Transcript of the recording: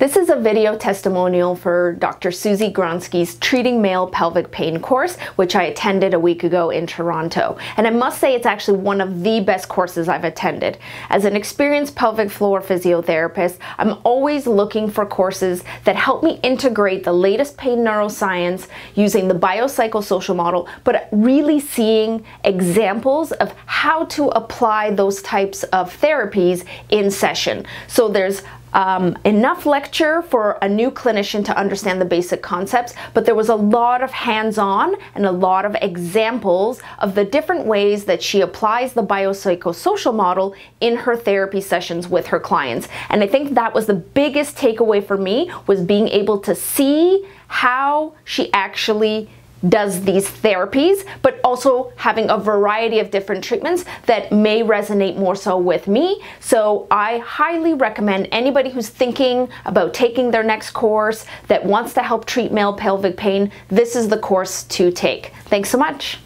This is a video testimonial for Dr. Susie Gronsky's Treating Male Pelvic Pain course, which I attended a week ago in Toronto. And I must say it's actually one of the best courses I've attended. As an experienced pelvic floor physiotherapist, I'm always looking for courses that help me integrate the latest pain neuroscience using the biopsychosocial model, but really seeing examples of how to apply those types of therapies in session. So there's enough lecture for a new clinician to understand the basic concepts, but there was a lot of hands-on and a lot of examples of the different ways that she applies the biopsychosocial model in her therapy sessions with her clients. And I think that was the biggest takeaway for me, was being able to see how she actually does these therapies, but also having a variety of different treatments that may resonate more so with me. So I highly recommend anybody who's thinking about taking their next course that wants to help treat male pelvic pain, this is the course to take. Thanks so much.